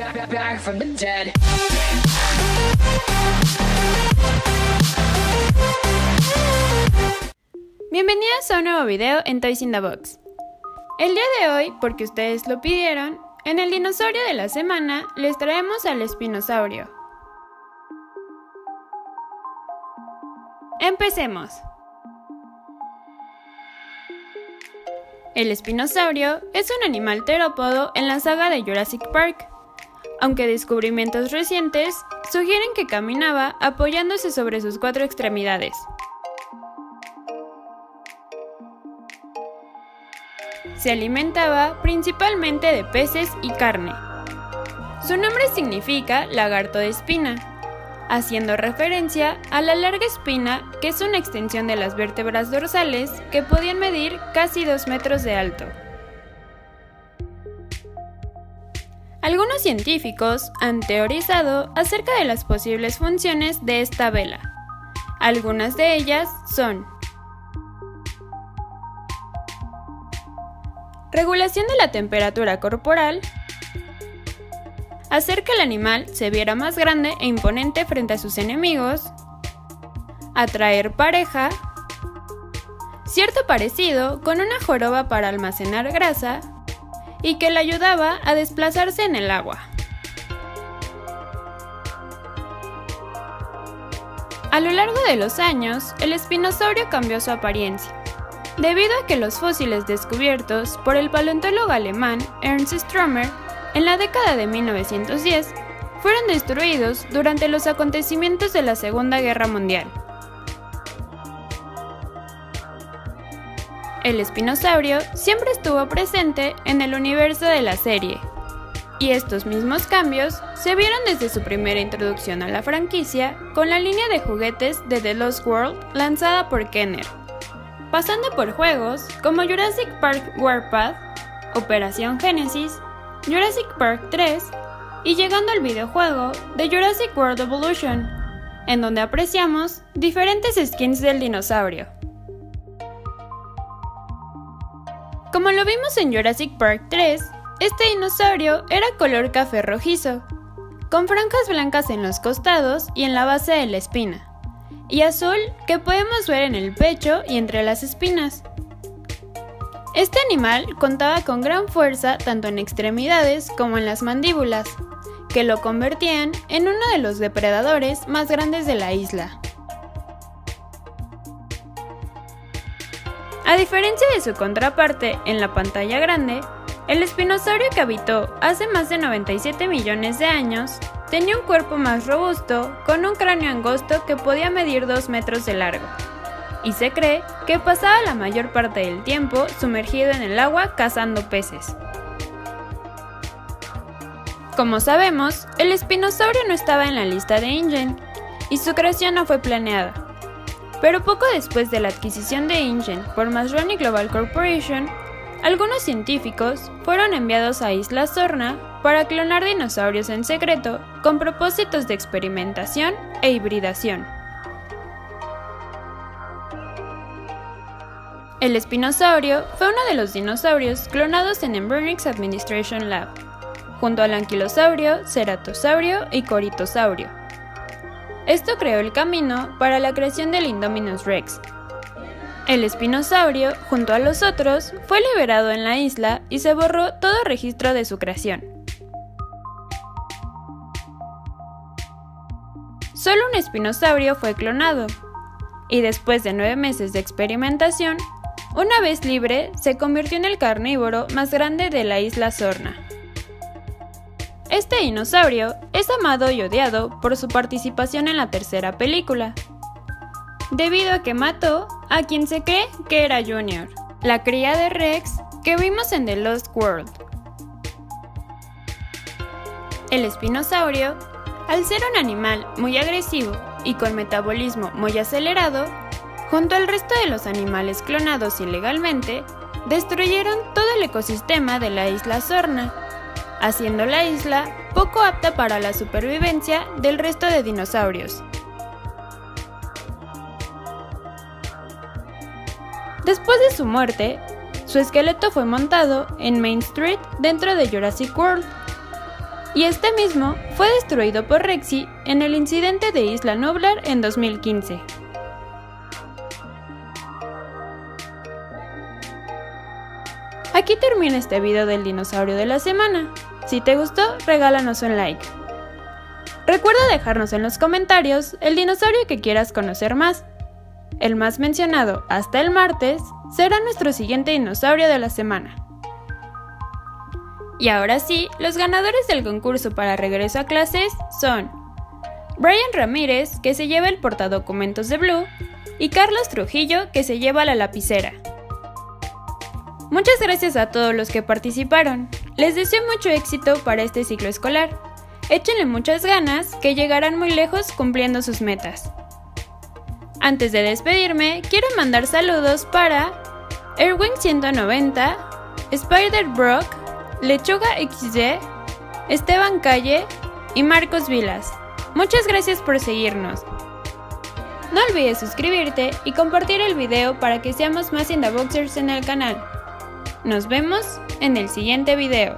Back from the dead. Bienvenidos a un nuevo video en Toys in the Box. El día de hoy, porque ustedes lo pidieron, en el dinosaurio de la semana les traemos al espinosaurio. Empecemos. El espinosaurio es un animal terópodo en la saga de Jurassic Park, aunque descubrimientos recientes sugieren que caminaba apoyándose sobre sus cuatro extremidades. Se alimentaba principalmente de peces y carne. Su nombre significa lagarto de espina, haciendo referencia a la larga espina, que es una extensión de las vértebras dorsales que podían medir casi 2 metros de alto. Algunos científicos han teorizado acerca de las posibles funciones de esta vela. Algunas de ellas son: regulación de la temperatura corporal, hacer que el animal se viera más grande e imponente frente a sus enemigos, atraer pareja, cierto parecido con una joroba para almacenar grasa, y que le ayudaba a desplazarse en el agua. A lo largo de los años, el espinosaurio cambió su apariencia, debido a que los fósiles descubiertos por el paleontólogo alemán Ernst Stromer en la década de 1910 fueron destruidos durante los acontecimientos de la Segunda Guerra Mundial. El espinosaurio siempre estuvo presente en el universo de la serie, y estos mismos cambios se vieron desde su primera introducción a la franquicia con la línea de juguetes de The Lost World lanzada por Kenner, pasando por juegos como Jurassic Park Warpath, Operación Genesis, Jurassic Park 3 y llegando al videojuego de Jurassic World Evolution, en donde apreciamos diferentes skins del dinosaurio. Como lo vimos en Jurassic Park 3, este dinosaurio era color café rojizo, con franjas blancas en los costados y en la base de la espina, y azul que podemos ver en el pecho y entre las espinas. Este animal contaba con gran fuerza tanto en extremidades como en las mandíbulas, que lo convertían en uno de los depredadores más grandes de la isla. A diferencia de su contraparte en la pantalla grande, el espinosaurio que habitó hace más de 97 millones de años tenía un cuerpo más robusto, con un cráneo angosto que podía medir 2 metros de largo, y se cree que pasaba la mayor parte del tiempo sumergido en el agua cazando peces. Como sabemos, el espinosaurio no estaba en la lista de Ingen, y su creación no fue planeada. Pero poco después de la adquisición de Ingen por Masrani Global Corporation, algunos científicos fueron enviados a Isla Sorna para clonar dinosaurios en secreto con propósitos de experimentación e hibridación. El espinosaurio fue uno de los dinosaurios clonados en Embrionics Administration Lab, junto al anquilosaurio, ceratosaurio y coritosaurio. Esto creó el camino para la creación del Indominus Rex. El espinosaurio, junto a los otros, fue liberado en la isla y se borró todo registro de su creación. Solo un espinosaurio fue clonado, y después de 9 meses de experimentación, una vez libre, se convirtió en el carnívoro más grande de la isla Sorna. Este dinosaurio es amado y odiado por su participación en la tercera película, debido a que mató a quien se cree que era Junior, la cría de Rex que vimos en The Lost World. El espinosaurio, al ser un animal muy agresivo y con metabolismo muy acelerado, junto al resto de los animales clonados ilegalmente, destruyeron todo el ecosistema de la isla Sorna, haciendo la isla poco apta para la supervivencia del resto de dinosaurios. Después de su muerte, su esqueleto fue montado en Main Street dentro de Jurassic World, y y este mismo fue destruido por Rexy en el incidente de Isla Nublar en 2015. Aquí termina este video del dinosaurio de la semana. Si te gustó, regálanos un like. Recuerda dejarnos en los comentarios el dinosaurio que quieras conocer más. El más mencionado hasta el martes será nuestro siguiente dinosaurio de la semana. Y ahora sí, los ganadores del concurso para regreso a clases son Bryan Ramírez, que se lleva el portadocumentos de Blue, y Carlos Trujillo, que se lleva la lapicera. Muchas gracias a todos los que participaron. Les deseo mucho éxito para este ciclo escolar. Échenle muchas ganas, que llegarán muy lejos cumpliendo sus metas. Antes de despedirme, quiero mandar saludos para Erwin 190, Spider Brock, Lechuga XG, Esteban Calle y Marcos Vilas. Muchas gracias por seguirnos. No olvides suscribirte y compartir el video para que seamos más Indaboxers en el canal. Nos vemos en el siguiente video.